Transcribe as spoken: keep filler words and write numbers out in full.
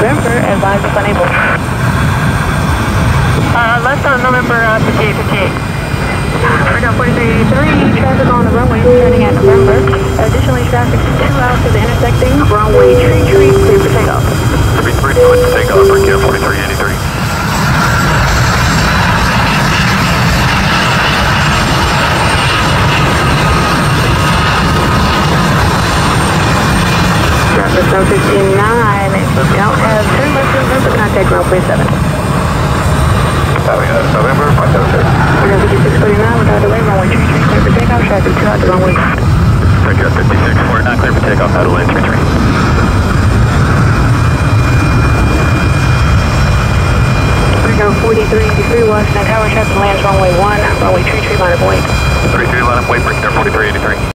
November, advise if unable. Uh, left on November, uh, fifty-eight fifty-eight. Right now forty-three eighty-three, traffic on the runway turning at November. Additionally, traffic two out to the intersecting runway tree tree, clear for takeoff. three three, clear for takeoff, for K forty-three eighty-three. Route fifty-nine, we don't have turn left in November, contact runway seven. November, five seven six. We're going to get six forty-nine, we're out of the way, runway three three, clear for takeoff, traffic two out the runway. Route fifty-six, forty-nine, clear for takeoff, out of the way.